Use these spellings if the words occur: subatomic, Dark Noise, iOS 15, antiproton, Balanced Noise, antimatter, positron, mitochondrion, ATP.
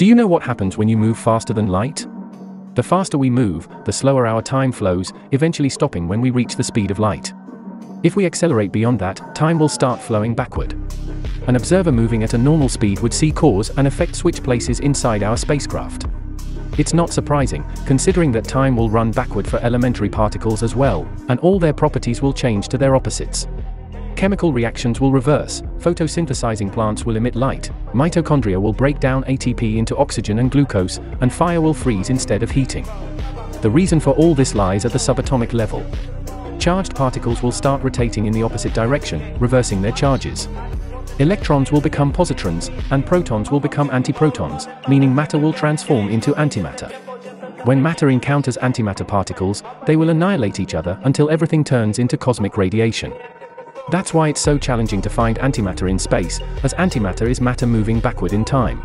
Do you know what happens when you move faster than light? The faster we move, the slower our time flows, eventually stopping when we reach the speed of light. If we accelerate beyond that, time will start flowing backward. An observer moving at a normal speed would see cause and effect switch places inside our spacecraft. It's not surprising, considering that time will run backward for elementary particles as well, and all their properties will change to their opposites. Chemical reactions will reverse, photosynthesizing plants will emit light, mitochondria will break down ATP into oxygen and glucose, and fire will freeze instead of heating. The reason for all this lies at the subatomic level. Charged particles will start rotating in the opposite direction, reversing their charges. Electrons will become positrons, and protons will become antiprotons, meaning matter will transform into antimatter. When matter encounters antimatter particles, they will annihilate each other until everything turns into cosmic radiation. That's why it's so challenging to find antimatter in space, as antimatter is matter moving backward in time.